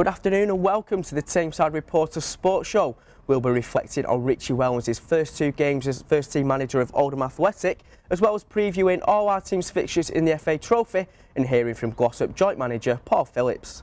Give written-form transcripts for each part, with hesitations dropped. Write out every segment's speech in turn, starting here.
Good afternoon and welcome to the Tameside Reporter Sports Show. We'll be reflecting on Richie Wellens' first two games as first team manager of Oldham Athletic, as well as previewing all our team's fixtures in the FA Trophy and hearing from Glossop joint manager Paul Phillips.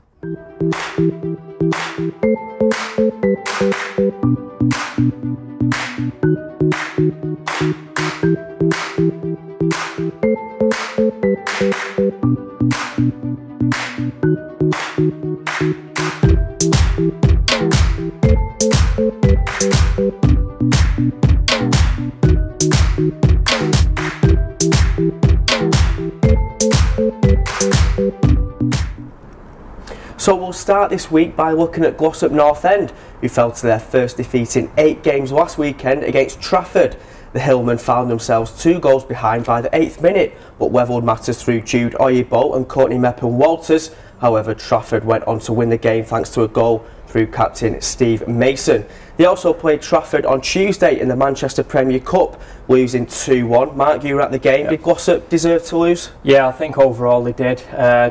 So we'll start this week by looking at Glossop North End, who fell to their first defeat in 8 games last weekend against Trafford. The Hillmen found themselves 2 goals behind by the 8th minute, but levelled matters through Jude Oyibo and Courtney Meppen Walters. However, Trafford went on to win the game thanks to a goal through captain Steve Mason. They also played Trafford on Tuesday in the Manchester Premier Cup, losing 2-1. Mark, you were at the game. Yep. Did Glossop deserve to lose? Yeah, I think overall they did.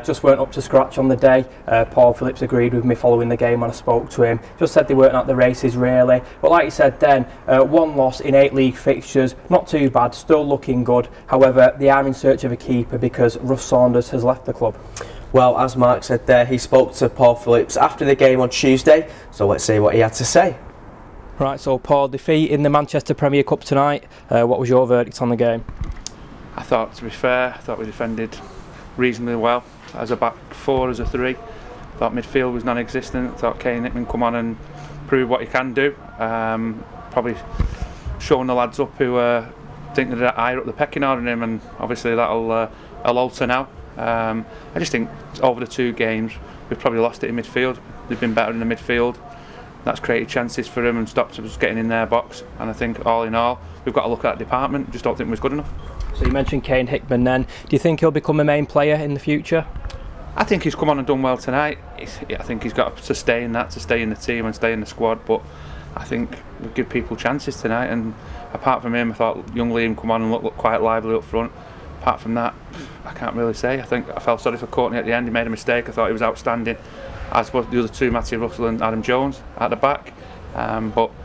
Just weren't up to scratch on the day. Paul Phillips agreed with me following the game when I spoke to him. Just said they weren't at the races really. But like you said then, 1 loss in 8 league fixtures, not too bad, still looking good. However, they are in search of a keeper because Russ Saunders has left the club. Well, as Mark said there, he spoke to Paul Phillips after the game on Tuesday, so let's see what he had to say. Right, so Paul, defeat in the Manchester Premier Cup tonight. What was your verdict on the game? I thought, to be fair, I thought we defended reasonably well as a back four, as a three. I thought midfield was non-existent. I thought Kane Hickman come on and prove what he can do. Probably showing the lads up who think they're higher up the pecking order than him, and obviously that'll alter now. I just think over the 2 games we've probably lost it in midfield. They've been better in the midfield. That's created chances for them and stopped us getting in their box. And I think all in all, we've got to look at that department. Just don't think we're good enough. So you mentioned Kane Hickman then. Do you think he'll become a main player in the future? I think he's come on and done well tonight. I think he's got to sustain that, to stay in the team and stay in the squad. But I think we give people chances tonight. And apart from him, I thought young Liam come on and looked quite lively up front. Apart from that, I can't really say. I think I felt sorry for Courtney at the end. He made a mistake. I thought he was outstanding, as was the other two, Matthew Russell and Adam Jones, at the back. But like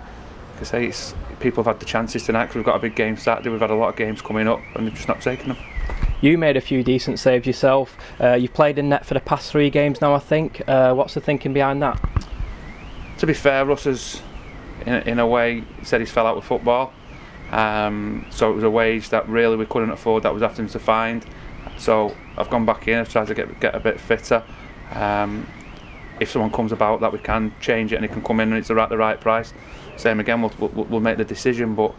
I say, people have had the chances tonight because we've got a big game Saturday. We've had a lot of games coming up and they've just not taken them. You made a few decent saves yourself. You've played in net for the past 3 games now, I think. What's the thinking behind that? To be fair, Russ has, in a way, said he's fell out with football. So it was a wage that really we couldn't afford, that was after him to find. So I've gone back in, I've tried to get a bit fitter. If someone comes about that we can change it and he can come in and it's at the right price. Same again, we'll make the decision, but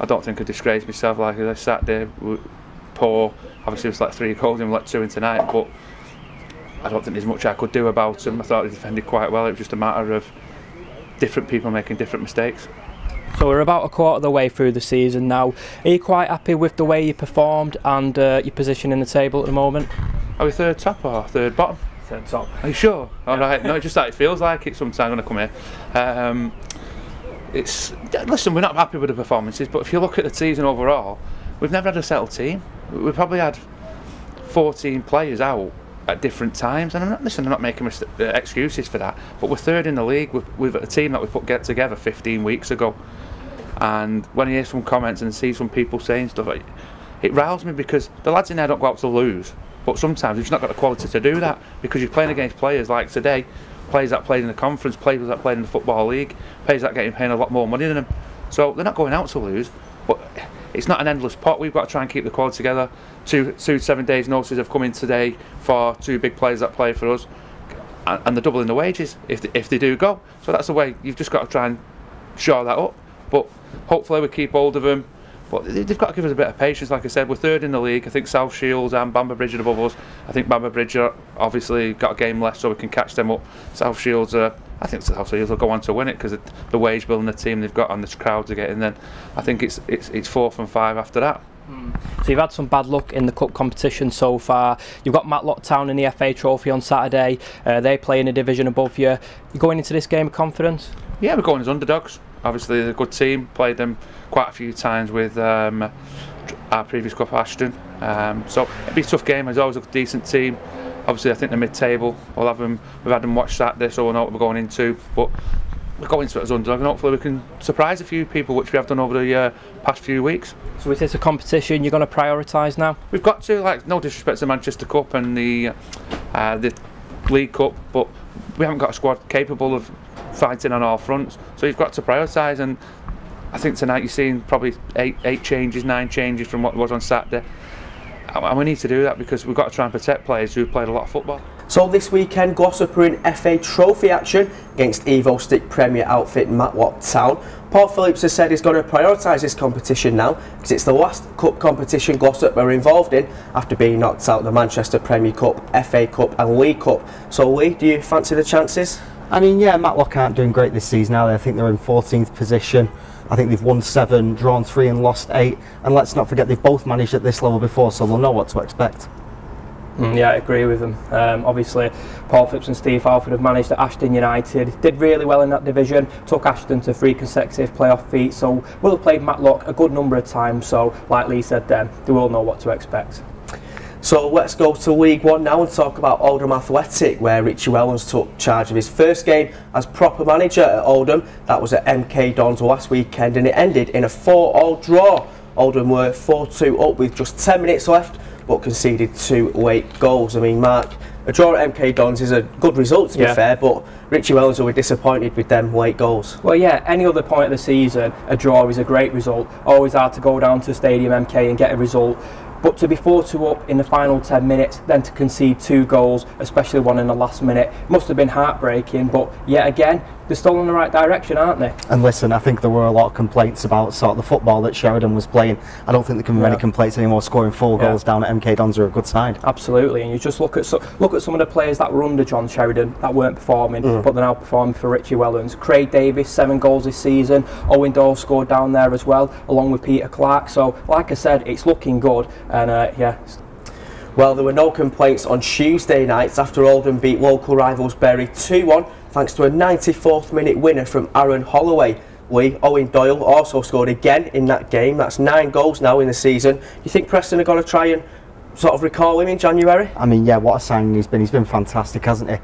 I don't think I disgraced myself. Like I sat there, poor, obviously it was like 3 goals and we let 2 in tonight, but I don't think there's much I could do about him. I thought he defended quite well. It was just a matter of different people making different mistakes. So we're about 1/4 of the way through the season now. Are you quite happy with the way you performed and your position in the table at the moment? Are we 3rd top or 3rd bottom? 3rd top. Are you sure? Yeah. All right. No, just that it feels like it sometimes when I come here. Listen, we're not happy with the performances, but if you look at the season overall, we've never had a settled team. We've probably had 14 players out at different times, and I'm not making excuses for that, but we're 3rd in the league with a team that we get together 15 weeks ago. And when I hear some comments and see some people saying stuff, it riles me because the lads in there don't go out to lose, but sometimes we've just not got the quality to do that because you're playing against players like today, players that played in the conference, players that played in the Football League, players that getting paid a lot more money than them. So they're not going out to lose, but it's not an endless pot. We've got to try and keep the quality together. Two 7 days notices have come in today for 2 big players that play for us, and they're doubling the wages if they do go. So that's the way. You've just got to try and shore that up. But hopefully we keep hold of them. But they've got to give us a bit of patience. Like I said, we're 3rd in the league. I think South Shields and Bamber Bridge are above us. I think Bamber Bridge are obviously got a game left, so we can catch them up. South Shields are, I think South Shields will go on to win it because the wage bill and the team they've got and the crowd are getting. Then I think it's 4th and 5 after that. So you've had some bad luck in the cup competition so far. You've got Matlock Town in the FA Trophy on Saturday. They play in a division above you. You're going into this game with confidence? Yeah, we're going as underdogs. Obviously they're a good team, played them quite a few times with our previous club Ashton, so it'd be a tough game. There's always a decent team. Obviously, I think the mid-table, we've had them watch Saturday, so we'll know what we're going into. But we're going into it as underdog, and hopefully we can surprise a few people, which we have done over the past few weeks. So is this a competition you're going to prioritise now? We've got to, like, no disrespect to Manchester Cup and the League Cup, but we haven't got a squad capable of fighting on all fronts, so you've got to prioritise. And I think tonight you're seeing probably nine changes from what was on Saturday. And we need to do that because we've got to try and protect players who've played a lot of football. So this weekend, Glossop are in FA Trophy action against Evo Stick Premier outfit Matlock Town. Paul Phillips has said he's going to prioritise this competition now because it's the last cup competition Glossop are involved in after being knocked out the Manchester Premier Cup, FA Cup and League Cup. So Lee, do you fancy the chances? I mean, yeah, Matlock aren't doing great this season, are they? I think they're in 14th position. I think they've won 7, drawn 3 and lost 8, and let's not forget they've both managed at this level before, so they'll know what to expect. Yeah, I agree with them. Obviously Paul Phillips and Steve Halford have managed at Ashton United, did really well in that division, took Ashton to 3 consecutive playoff feet, so will have played Matlock a good number of times, so like Lee said then, they will know what to expect. So let's go to League One now and talk about Oldham Athletic, where Richie Wellens took charge of his first game as proper manager at Oldham. That was at MK Dons last weekend and it ended in a 4-all draw. Oldham were 4-2 up with just 10 minutes left but conceded 2 late goals. I mean, Mark, a draw at MK Dons is a good result to be fair, but Richie Wellens were disappointed with them late goals. Well, yeah, any other point of the season, a draw is a great result. Always hard to go down to Stadium MK and get a result. But to be 4-2 up in the final 10 minutes, then to concede 2 goals, especially one in the last minute, must have been heartbreaking. But yet again, they're still in the right direction, aren't they? And listen, I think there were a lot of complaints about sort of the football that Sheridan was playing. I don't think there can be many complaints anymore. Scoring 4 goals down at MK Dons are a good sign. Absolutely, and you just look at some of the players that were under John Sheridan that weren't performing, but they're now performing for Richie Wellens. Craig Davis, 7 goals this season. Owen Doe scored down there as well, along with Peter Clark. So, like I said, it's looking good, and yeah. Well, there were no complaints on Tuesday nights after Oldham beat local rivals Bury 2-1 thanks to a 94th minute winner from Aaron Holloway. Lee, Owen Doyle also scored again in that game. That's 9 goals now in the season. Do you think Preston are going to try and sort of recall him in January? I mean, yeah, what a signing he's been. He's been fantastic, hasn't he?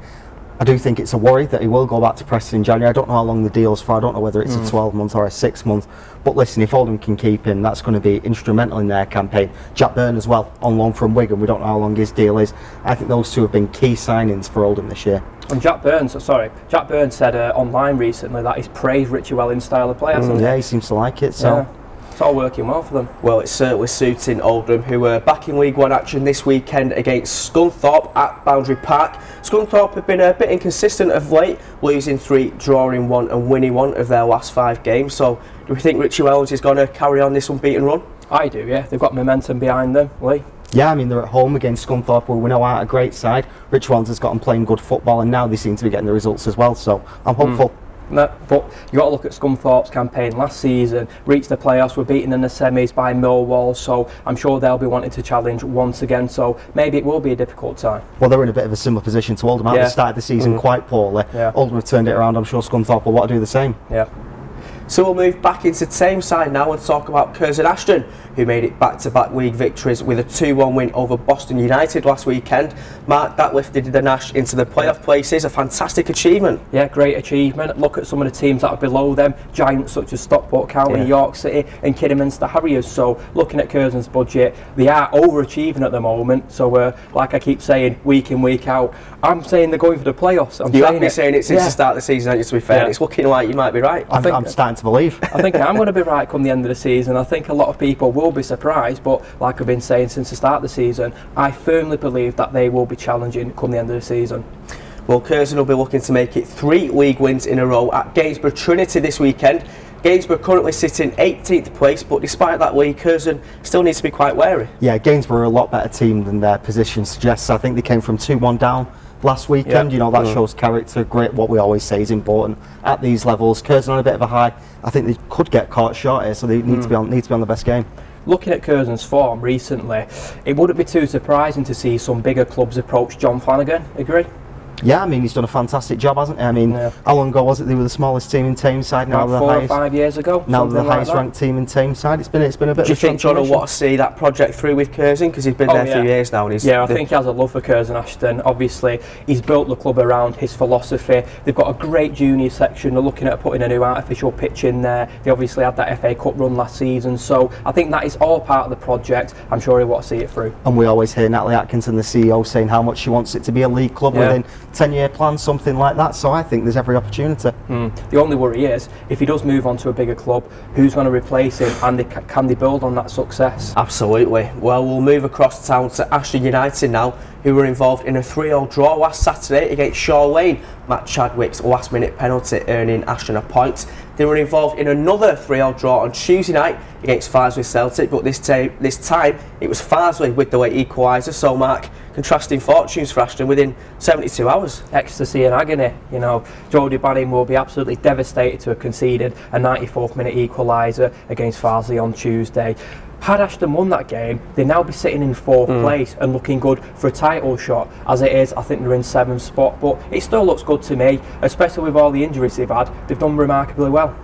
I do think it's a worry that he will go back to Preston in January. I don't know how long the deal's for. I don't know whether it's a 12-month or a 6-month. But listen, if Oldham can keep him, that's going to be instrumental in their campaign. Jack Byrne as well, on loan from Wigan. We don't know how long his deal is. I think those two have been key signings for Oldham this year. And Jack Byrne said online recently that he's praised Richie Wellens' style of play. Yeah, he seems to like it. So. Yeah. It's all working well for them. Well, it's certainly suiting Oldham, who are back in League One action this weekend against Scunthorpe at Boundary Park. Scunthorpe have been a bit inconsistent of late, losing 3, drawing 1 and winning 1 of their last 5 games. So do we think Richie Wellens is going to carry on this unbeaten run? I do, yeah. They've got momentum behind them, Lee. Yeah, I mean, they're at home against Scunthorpe, where we know aren't a great side. Richie Wellens has got them playing good football and now they seem to be getting the results as well, so I'm hopeful. No, but you've got to look at Scunthorpe's campaign last season, reached the playoffs, were beaten in the semis by Millwall, so I'm sure they'll be wanting to challenge once again, so maybe it will be a difficult time. Well, they're in a bit of a similar position to Oldham. They started the season quite poorly. Oldham have turned it around. I'm sure Scunthorpe will want to do the same. Yeah. So we'll move back into Tameside now and talk about Curzon Ashton, who made it back-to-back league victories with a 2-1 win over Boston United last weekend. Mark, that lifted the Nash into the playoff places, a fantastic achievement. Yeah, great achievement. Look at some of the teams that are below them, giants such as Stockport County, York City and Kidderminster Harriers. So looking at Curzon's budget, they are overachieving at the moment. So like I keep saying, week in, week out, I'm saying they're going for the playoffs. You have been saying it since the start of the season, aren't you, to be fair? Yeah. It's looking like you might be right. I'm starting to believe. I think I'm going to be right come the end of the season. I think a lot of people will be surprised, but like I've been saying since the start of the season, I firmly believe that they will be challenging come the end of the season. Well, Curzon will be looking to make it 3 league wins in a row at Gainsborough Trinity this weekend. Gainsborough currently sit in 18th place, but despite that league, Curzon still needs to be quite wary. Yeah, Gainsborough are a lot better team than their position suggests. I think they came from 2-1 down last weekend. You know, that shows character. Great, what we always say is important at these levels. Curzon on a bit of a high. I think they could get caught short here, so they need to be on the best game. Looking at Curzon's form recently, it wouldn't be too surprising to see some bigger clubs approach John Flanagan. Agree? Yeah, I mean, he's done a fantastic job, hasn't he? I mean, how long ago was it they were the smallest team in Tameside? Now they're the highest. 4 or 5 years ago. Now they're the highest ranked team in Tameside. It's been a bit. Do you think John will want to see that project through with Curzon, because he's been there 3 years now? And he's I think he has a love for Curzon Ashton. Obviously, he's built the club around his philosophy. They've got a great junior section. They're looking at putting a new artificial pitch in there. They obviously had that FA Cup run last season, so I think that is all part of the project. I'm sure he wants to see it through. And we always hear Natalie Atkinson, the CEO, saying how much she wants it to be a league club within 10-year plan, something like that. So I think there's every opportunity. The only worry is if he does move on to a bigger club, who's going to replace him, and they can they build on that success? Absolutely. Well, we'll move across town to Ashton United now, who were involved in a 3-0 draw last Saturday against Shaw Lane. Matt Chadwick's last-minute penalty earning Ashton a point. They were involved in another 3-0 draw on Tuesday night against Farsley Celtic, but this time it was Farsley with the late equaliser. So, Mark, contrasting fortunes for Ashton within 72 hours. Ecstasy and agony. You know, Jody Banning will be absolutely devastated to have conceded a 94th minute equaliser against Farsley on Tuesday. Had Ashton won that game, they'd now be sitting in 4th place and looking good for a title shot. As it is, I think they're in 7th spot, but it still looks good to me, especially with all the injuries they've had. They've done remarkably well.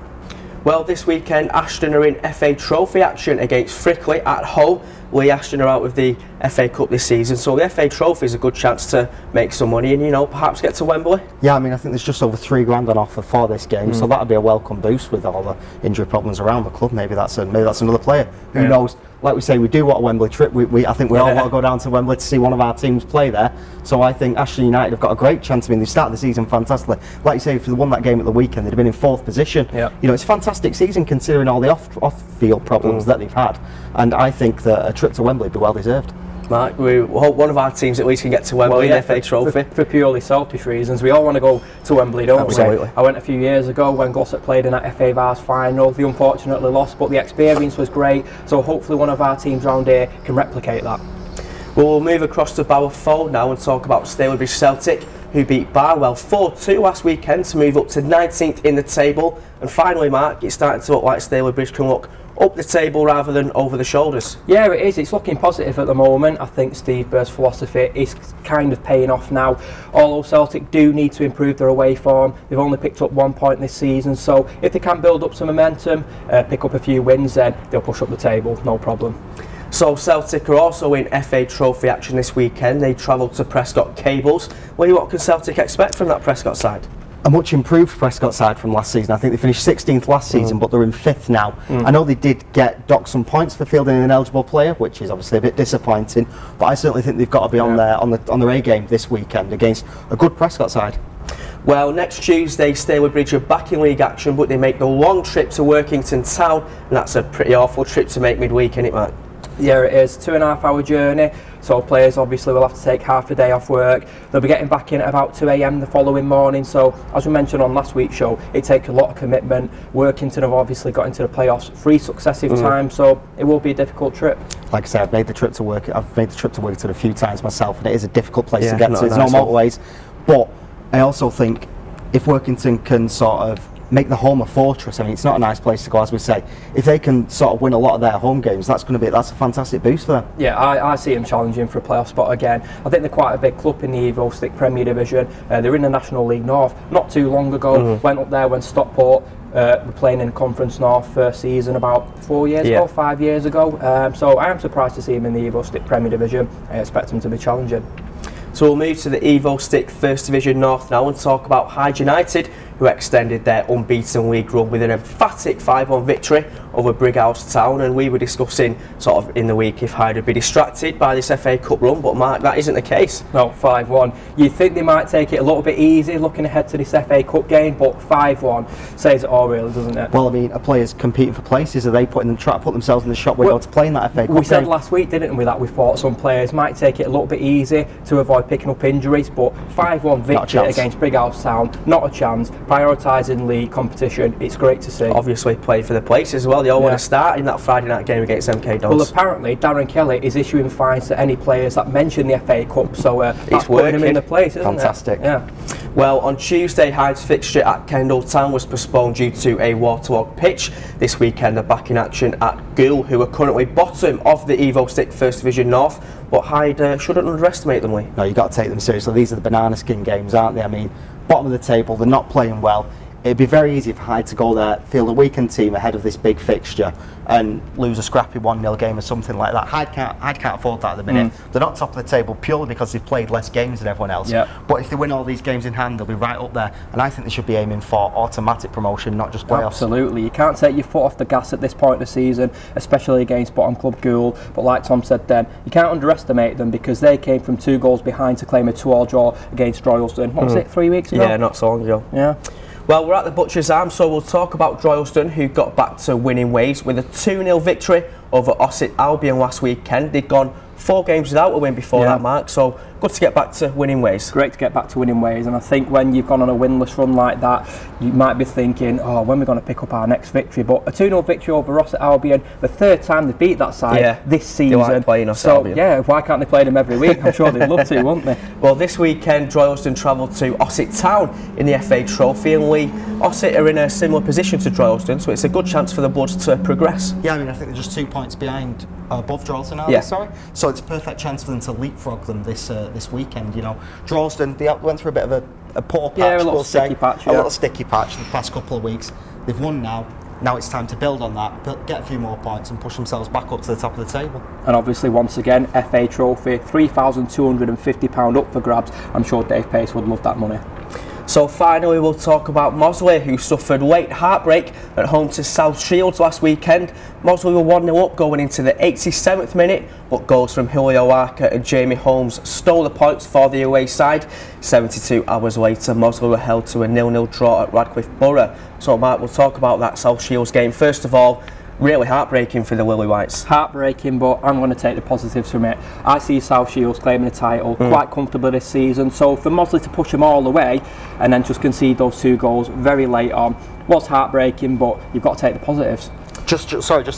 Well, this weekend, Ashton are in FA Trophy action against Frickley at home. Lee Ashton are out of the FA Cup this season, so the FA Trophy is a good chance to make some money and, you know, perhaps get to Wembley. Yeah, I mean, I think there's just over £3,000 on offer for this game, so that'll be a welcome boost with all the injury problems around the club. Maybe that's another player. Who knows? Like we say, we do want a Wembley trip. I think we all want to go down to Wembley to see one of our teams play there. So I think Ashton United have got a great chance. I mean, they started the season fantastically. Like you say, if they won that game at the weekend, they'd have been in 4th position. You know, it's a fantastic season considering all the off-field problems that they've had. And I think that a trip to Wembley would be well deserved. Mark, we hope one of our teams at least can get to Wembley in the FA Trophy. For purely selfish reasons, we all want to go to Wembley, don't we? I went a few years ago when Glossop played in that FA Vars final. They unfortunately lost, but the experience was great, so hopefully one of our teams round here can replicate that. We'll move across to Bower Fold now and talk about Stalybridge Celtic, who beat Barwell 4-2 last weekend to move up to 19th in the table. And finally, Mark, it's starting to look like Stalybridge can look up the table rather than over the shoulders. Yeah, it is. It's looking positive at the moment. I think Steve Byrne's philosophy is kind of paying off now. Although Celtic do need to improve their away form, they've only picked up 1 point this season, so if they can build up some momentum, pick up a few wins, then they'll push up the table, no problem. So Celtic are also in FA Trophy action this weekend. They travel to Prescott Cables. Well, what can Celtic expect from that Prescott side? A much improved Prescott side from last season. I think they finished 16th last season, but they're in 5th now. I know they did dock some points for fielding an ineligible player, which is obviously a bit disappointing, but I certainly think they've got to be on their A game this weekend against a good Prescott side. Well, next Tuesday, Stalybridge are back in league action, but they make the long trip to Workington Town, and that's a pretty awful trip to make midweek, isn't it, Mark? Yeah, it is. 2.5 hour journey. So players obviously will have to take half a day off work. They'll be getting back in at about 2 a.m. the following morning. So as we mentioned on last week's show, it takes a lot of commitment. Workington have obviously got into the playoffs 3 successive times, so it will be a difficult trip. Like I said, I've made the trip to work. I've made the trip to Workington a few times myself, and it is a difficult place to get to. There's no motorways, but I also think if Workington can sort of make the home a fortress. I mean, it's not a nice place to go, as we say. If they can sort of win a lot of their home games, that's a fantastic boost for them. Yeah, I see them challenging for a playoff spot again. I think they're quite a big club in the Evo Stick Premier Division. They're in the National League North. Not too long ago, went up there when Stockport were playing in Conference North first season about 4 years ago, 5 years ago. So I am surprised to see them in the Evo Stick Premier Division. I expect them to be challenging. So we'll move to the Evo Stick First Division North now and talk about Hyde United, who extended their unbeaten league run with an emphatic 5-1 victory over Brighouse Town. And we were discussing sort of in the week if Hyde would be distracted by this FA Cup run, but Mark, that isn't the case. No, 5-1. You'd think they might take it a little bit easy looking ahead to this FA Cup game, but 5-1 says it all really, doesn't it? Well, I mean, a player's competing for places. Are they trying to put themselves in the shop window to play in that FA Cup game? We said last week, didn't we, that we thought some players might take it a little bit easy to avoid picking up injuries, but 5-1 victory against Brighouse Town, not a chance. Prioritising league competition, it's great to see. Obviously play for the place as well, they all want to start in that Friday night game against MK Dons. Well, apparently Darren Kelly is issuing fines to any players that mention the FA Cup, so that's putting them in the place, isn't it? Fantastic. Yeah. Well, on Tuesday, Hyde's fixture at Kendal Town was postponed due to a waterlogged pitch. This weekend they're back in action at Goole, who are currently bottom of the Evo Stick First Division North, but Hyde shouldn't underestimate them, Lee. No, you've got to take them seriously. These are the banana skin games, aren't they? I mean, bottom of the table, they're not playing well. It'd be very easy for Hyde to go there, field a weakened team ahead of this big fixture and lose a scrappy 1-0 game or something like that. Hyde can't afford that at the minute. They're not top of the table purely because they've played less games than everyone else. Yep. But if they win all these games in hand, they'll be right up there. And I think they should be aiming for automatic promotion, not just playoffs. Absolutely. You can't take your foot off the gas at this point of the season, especially against bottom club Goole. But like Tom said then, you can't underestimate them because they came from 2 goals behind to claim a 2-all draw against Droylsden. What was it, 3 weeks ago? Yeah, not so long ago. Yeah. Well, we're at the Butcher's Arms, so we'll talk about Droylsden, who got back to winning ways with a 2-0 victory over Ossett Albion last weekend. They'd gone 4 games without a win before that, Mark, so good to get back to winning ways. Great to get back to winning ways, and I think when you've gone on a winless run like that, you might be thinking, oh, when are we going to pick up our next victory? But a 2-0 victory over Ossett Albion, the 3rd time they beat that side this season. They like playing Ossett Albion. Yeah, why can't they play them every week? I'm sure they'd love to, wouldn't they? Well, this weekend, Droylsden travelled to Ossett Town in the FA Trophy, and Lee, Ossett are in a similar position to Droylsden, so it's a good chance for the Bloods to progress. Yeah, I mean, I think they're just 2 points behind above Droylsden, are they? Sorry. So it's a perfect chance for them to leapfrog them this weekend. You know, Droylsden, they went through a bit of a poor patch. Yeah, a little sticky patch. A little sticky patch the past couple of weeks. They've won now. Now it's time to build on that, but get a few more points and push themselves back up to the top of the table. And obviously, once again, FA Trophy, £3,250 up for grabs. I'm sure Dave Pace would love that money. So finally we'll talk about Mossley, who suffered late heartbreak at home to South Shields last weekend. Mossley were 1-0 up going into the 87th minute, but goals from Julio Arca and Jamie Holmes stole the points for the away side. 72 hours later, Mossley were held to a 0-0 draw at Radcliffe Borough. So Mark, we'll talk about that South Shields game. First of all, really heartbreaking for the Lily Whites. Heartbreaking, but I'm going to take the positives from it. I see South Shields claiming a title quite comfortably this season, so for Mossley to push them all the way and then just concede those 2 goals very late on was heartbreaking, but you've got to take the positives. Just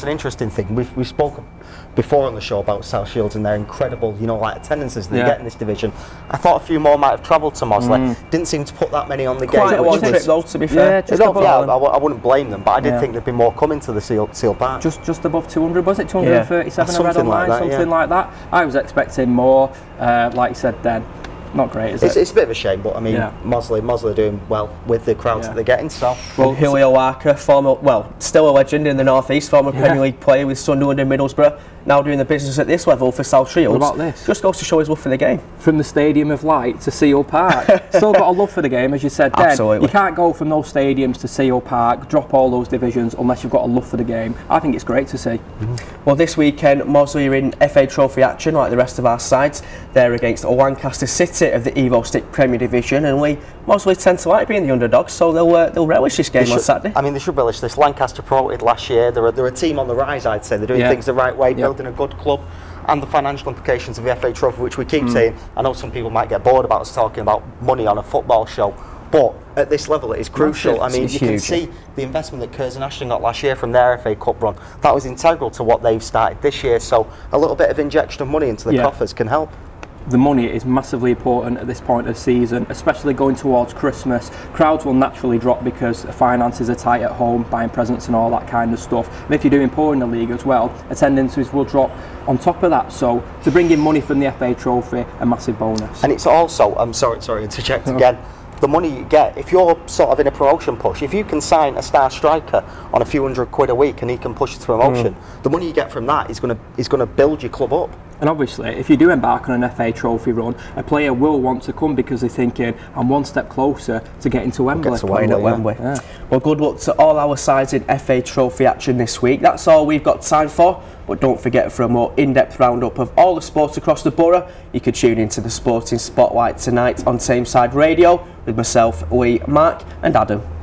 an interesting thing. We've spoken before on the show about South Shields and their incredible, you know, like attendances that they get in this division. I thought a few more might have travelled to Mossley. Didn't seem to put that many on the game. Quite a long trip though, to be fair. I wouldn't blame them, but I did think there'd be more coming to the Seal Park. Just above 200, was it? 237 or something like that. Something like that. I was expecting more. Like you said, then. Not great, is it? It's a bit of a shame, but I mean, Mossley are doing well with the crowds that they're getting. So, well, Julio Arca, still a legend in the North East, former Premier League player with Sunderland and Middlesbrough, now doing the business at this level for South Shields. What about this? Just goes to show his love for the game. From the Stadium of Light to Seel Park. Still got a love for the game, as you said then. Absolutely. You can't go from those stadiums to Seel Park, drop all those divisions, unless you've got a love for the game. I think it's great to see. Well, this weekend, Mossley are in FA Trophy action, like the rest of our sides. They're against Lancaster City of the Evo Stick Premier Division, and we mostly tend to like being the underdogs, so they'll relish this game on Saturday. I mean, they should relish this. Lancaster promoted last year. They're a team on the rise, I'd say. They're doing things the right way, building a good club, and the financial implications of the FA Trophy, which we keep saying. I know some people might get bored about us talking about money on a football show, but at this level it is crucial. It's I mean, you can see the investment that Curzon Ashton got last year from their FA Cup run. That was integral to what they've started this year, so a little bit of injection of money into the coffers can help. The money is massively important at this point of the season, especially going towards Christmas. Crowds will naturally drop because finances are tight at home, buying presents and all that kind of stuff. And if you're doing poor in the league as well, attendances will drop on top of that. So to bring in money from the FA Trophy, a massive bonus. And it's also, I'm sorry to interject again, the money you get, if you're sort of in a promotion push, if you can sign a star striker on a few £100 a week and he can push it to promotion, the money you get from that is going to build your club up. And obviously, if you do embark on an FA Trophy run, a player will want to come because they're thinking, I'm 1 step closer to getting to Wembley. Yeah. Well, good luck to all our sides in FA Trophy action this week. That's all we've got time for. But don't forget, for a more in-depth roundup of all the sports across the borough, you could tune into the Sporting Spotlight tonight on Tameside Radio with myself, Lee, Mark and Adam.